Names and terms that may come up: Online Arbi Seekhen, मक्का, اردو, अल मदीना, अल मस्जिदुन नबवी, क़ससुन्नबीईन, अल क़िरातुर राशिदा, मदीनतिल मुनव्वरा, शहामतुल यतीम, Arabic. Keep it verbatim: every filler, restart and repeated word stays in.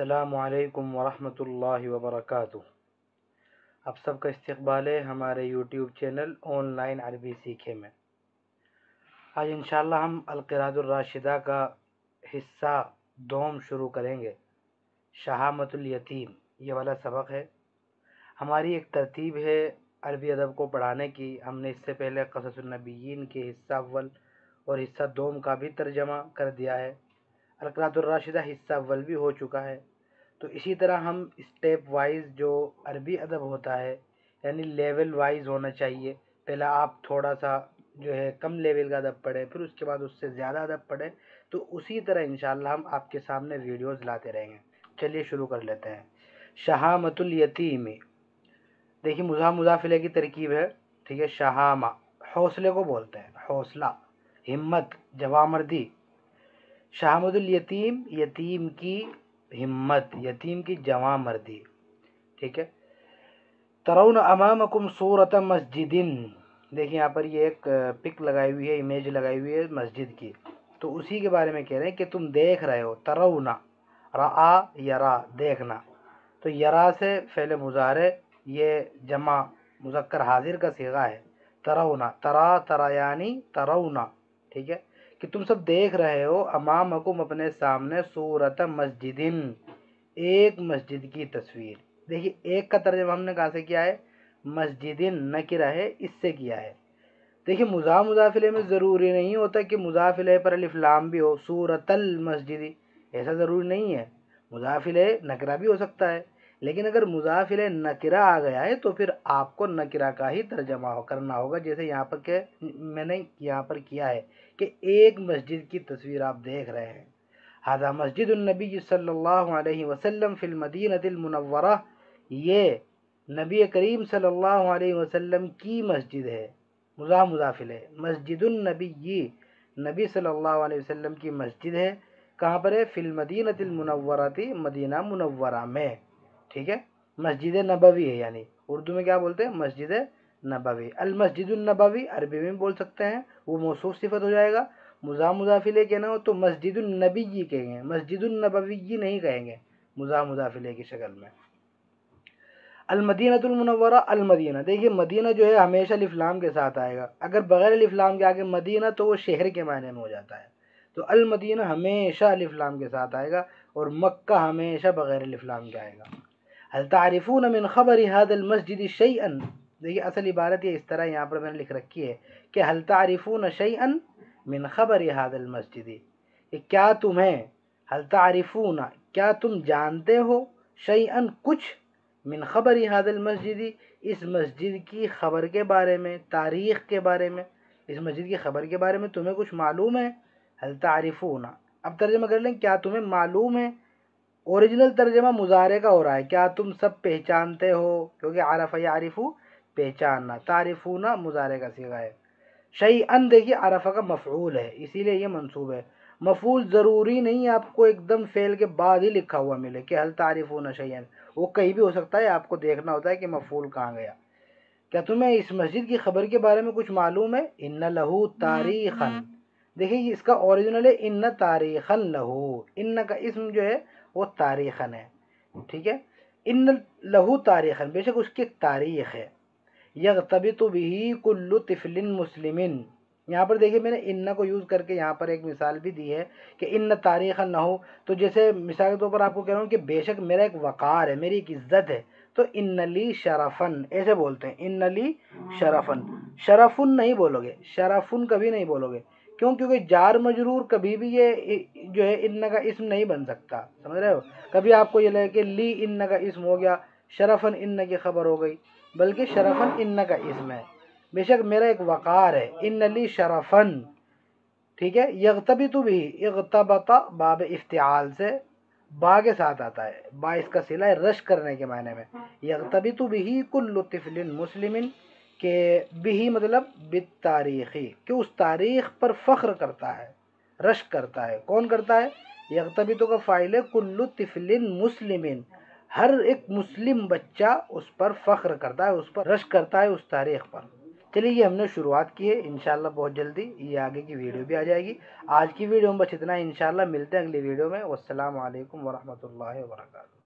अस्सलामु अलैकुम वरहमतुल्लाहि वबरकातुहू। आप सबका इस्तकबाल है हमारे यूट्यूब चैनल ऑनलाइन अरबी सीखे में। आज इंशाल्लाह हम अल क़िरातुर राशिदा का हिस्सा दोम शुरू करेंगे। शहामतुल यतीम ये वाला सबक है। हमारी एक तरतीब है अरबी अदब को पढ़ाने की। हमने इससे पहले क़ससुन्नबीईन के हिस्सा अव्वल और हिस्सा दोम का भी तर्जमा कर दिया है। अल क़िरातुर राशिदा हिस्सा अव्वल भी हो चुका है। तो इसी तरह हम स्टेप वाइज जो अरबी अदब होता है यानी लेवल वाइज होना चाहिए। पहले आप थोड़ा सा जो है कम लेवल का अदब पढ़ें, फिर उसके बाद उससे ज़्यादा अदब पढ़ें। तो उसी तरह इंशाल्लाह हम आपके सामने वीडियोज़ लाते रहेंगे। चलिए शुरू कर लेते हैं। शहामतुल यतीम, देखिए मुज़ा मुज़ाफ़िले की तरकीब है, ठीक है। शहामा हौसले को बोलते हैं, हौसला, हिम्मत, जवामर्दी। शहामतुल यतीम, यतीम की हिम्मत, यतीम की जवामर्दी, ठीक है। तरौन अमामकुम सूरत मस्जिदिन, देखिए यहाँ पर ये एक पिक लगाई हुई है, इमेज लगाई हुई है मस्जिद की। तो उसी के बारे में कह रहे हैं कि तुम देख रहे हो। तरौना, रआ यरा, देखना। तो यरा से फैले मुजारे, ये जमा मुजक्कर हाजिर का सीगा है। तरौना, तरा तरा यानी तरौना, ठीक है, कि तुम सब देख रहे हो। अमामकुम अपने सामने, सूरत मस्जिदिन, एक मस्जिद की तस्वीर। देखिए एक का तर्जमा हमने कहाँ से किया है, मस्जिदिन नकिरा है, इससे किया है। देखिए मुजा मुजाफिले में ज़रूरी नहीं होता कि मुजाफिले पर अलिफ लाम भी हो। सूरतल मस्जिदी ऐसा ज़रूरी नहीं है, मुजाफिले नकिरा भी हो सकता है। लेकिन अगर मुजाफिले नकिरा आ गया है तो फिर आपको नकिरा का ही तर्जमा हो करना होगा, जैसे यहाँ पर के मैंने यहाँ पर किया है कि एक मस्जिद की तस्वीर आप देख रहे हैं। हादा मस्जिदुन नबवी सल्लल्लाहु अलैहि वसल्लम फिल मदीनतिल मुनव्वरा, ये नबी करीम सल्लल्लाहु अलैहि वसल्लम की मस्जिद है। मुजा मुजाफिले मस्जिदुन नबवी, नबी सल्लल्लाहु अलैहि वसल्लम की मस्जिद है। कहाँ पर है, फिल मदीनतिल मुनव्वरा, मदीना मुनव्वरा में, ठीक है। मस्जिद नबवी है, यानी उर्दू में क्या बोलते हैं, मस्जिद नबवी। अल मस्जिदुन नबवी अरबी में बोल सकते हैं, वो मौसूफ सिफत हो जाएगा। मुजा मुजाफिले कहना हो तो मस्जिदुन नबवी कहेंगे, मस्जिदुन नबवी नहीं कहेंगे मुजा मुजाफिले की शक्ल में। अल मदीनातुल मुनव्वरा, अल मदीना, देखिए मदीना जो है हमेशा अलिफ लाम के साथ आएगा। अगर बग़ैर अलिफ लाम के आगे मदीना तो वो शहर के मायने में हो जाता है। तो अल मदीना हमेशा अलिफ लाम के साथ आएगा और मक्का हमेशा बग़ैर अलिफ लाम के आएगा। हल तारिफून मिन ख़बर हादल मस्जिद शैअन, देखिए असल इबारत ये इस तरह यहाँ पर मैंने लिख रखी है कि हल तारिफून शैअन मिन ख़बर हादल मस्जिद, ये क्या तुम्हें, हल तारिफून क्या तुम जानते हो, शैअन कुछ, मिन ख़बर हादल मस्जिद इस मस्जिद की ख़बर के बारे में, तारीख़ के बारे में, इस मस्जिद की ख़बर के बारे में तुम्हें कुछ मालूम है। हल तारिफून, अब तर्जमा कर लें, क्या तुम्हें मालूम है। ओरिजिनल तर्जमा मुजारे का हो रहा है, क्या तुम सब पहचानते हो, क्योंकि आरफ़ यारिफू पहचानना, तारिफूना मुजारे का सीगा है। शैअन देखिए आरफ़ा का मफ़ऊल है, इसीलिए ये मंसूब है। मफ़ऊल ज़रूरी नहीं है आपको एकदम फ़ेल के बाद ही लिखा हुआ मिले कि हल तारिफूना शैअन, वो कहीं भी हो सकता है। आपको देखना होता है कि मफ़ऊल कहाँ गया। क्या तुम्हें इस मस्जिद की ख़बर के बारे में कुछ मालूम है। इन्ना लहू तारीख़न, देखिए इसका ओरिजिनल है इन्ना तारीख़न लहू, इन्ना का इस्म जो है वो तारीख़न है, ठीक है। इन लहू तारीख़न, बेशक उसकी एक तारीख़ है। यग़्तबितु बिही कुल्लु तिफ़्लिन मुस्लिमिन, यहाँ पर देखिए मैंने इन्ना को यूज़ करके यहाँ पर एक मिसाल भी दी है कि इन्ना तारीख़न ना हो। तो जैसे मिसाल के तौर पर आपको कह रहा हूँ कि बेशक मेरा एक वक़ार है, मेरी एक इज़्ज़त है, तो इन्नली शरफ़न ऐसे बोलते हैं, इन्नली शरफ़न। शरफ़न नहीं बोलोगे, शरफ़न कभी नहीं बोलोगे, क्यों, क्योंकि जार मजरूर कभी भी ये जो है इन्ना का इस्म नहीं बन सकता, समझ रहे हो। कभी आपको ये लगे कि ली इन्ना का इस्म हो गया, शरफ़न इन्ना की ख़बर हो गई, बल्कि शरफ़न इन्ना का इस्म है। बेशक मेरा एक वक़ार है, इन्ना ली शरफ़न, ठीक है। यग़्तबितु भी, इग़्तबता बाब इफ्तिआल से बा के साथ आता है, बा इसका सिला है रश करने के मायने में। यग़्तबितु बिही कुल्लु तिफ़्लिन मुस्लिमिन, के बिही मतलब बित तारीख़ी, कि उस तारीख़ पर फ़ख्र करता है, रश करता है। कौन करता है, यग़्तबितु का फ़ाइल है, कुल्लु तिफ़्लिन मुस्लिमिन, हर एक मुस्लिम बच्चा उस पर फ़ख्र करता है, उस पर रश करता है, उस तारीख़ पर। चलिए ये हमने शुरुआत की है, इंशाल्लाह बहुत जल्दी ये आगे की वीडियो भी आ जाएगी। आज की वीडियो में बस इतना, इंशाल्लाह मिलते हैं अगली वीडियो में। वस्सलाम अलैकुम वरहमतुल्लाहि वबरकातुहू।